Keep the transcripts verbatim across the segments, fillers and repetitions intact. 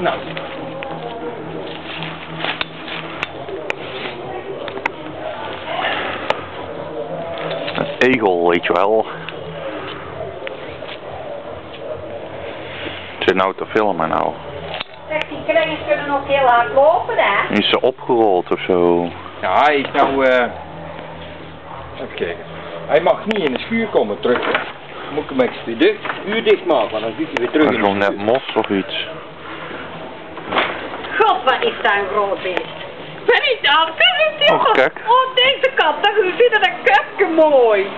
Nou. Een egel, weet je wel. Ik zit nou te filmen nou. Zeg, die kringen kunnen nog heel hard lopen, hè? Is ze opgerold of zo? Ja, hij is nou... Uh... Even kijken. Hij mag niet in de schuur komen terug. Hè. Moet ik hem met de uur dicht maken, want dan zit hij weer terug. Dat is nog net mos of iets. God, wat is daar een groot beest? Ben ik dat? Kijk eens, jongens. Oh, kijk. Oh, deze kant. Dan ziet er een kutje mooi.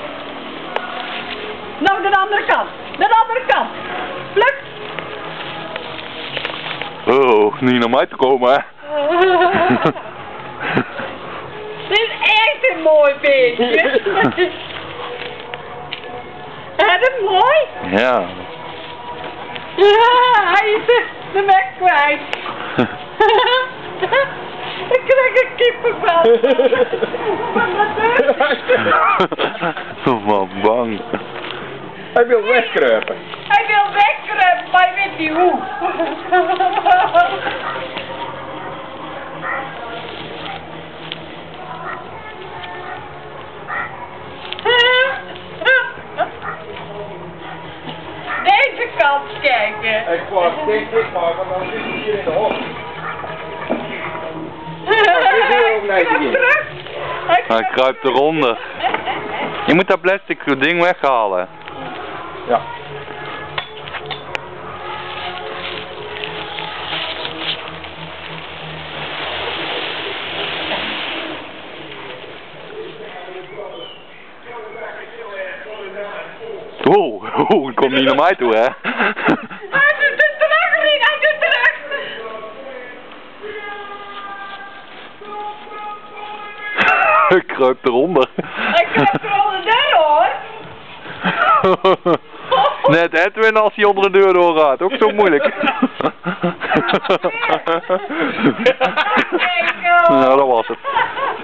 Nou, de andere kant. De andere kant. Pluk. Oh, niet naar mij te komen, hè? Dit is echt een mooi beestje. Is het mooi? Ja. Ja, hij is de, de weg kwijt. Ik krijg een kippenvel. Wat bang. Hij wil wegkruipen. Hij wil wegkruipen, maar hij weet niet hoe. Deze kant kijken. Ik wou het steeds dicht maken, dan zit hij hier in de hof. Hij kruipt. Hij kruipt eronder. Je moet dat plastic ding weghalen. Ja. Wow, wow, ik kom niet naar mij toe, hè? Hij doet het terug, Rien, hij doet het terug! Hij kruipt eronder. Hij kruipt eronder, daar hoor! Net Edwin als hij onder de deur door gaat, ook zo moeilijk. Nou, dat was het.